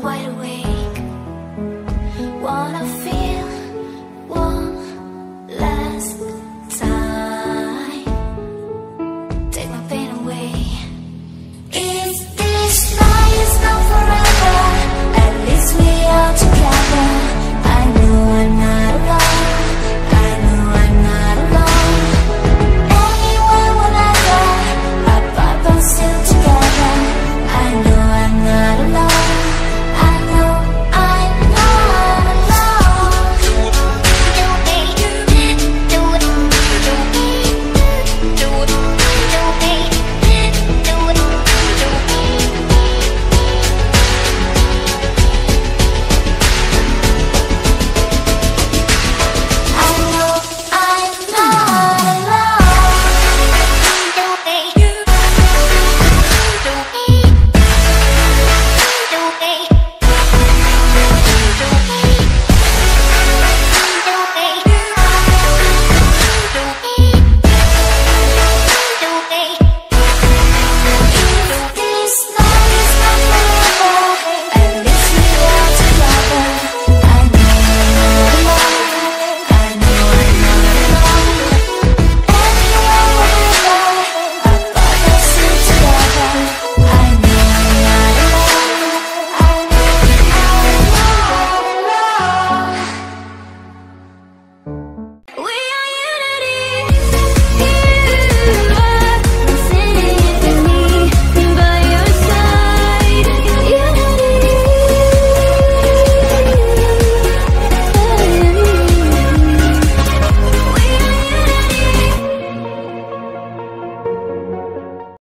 I'm wide awake, wanna feel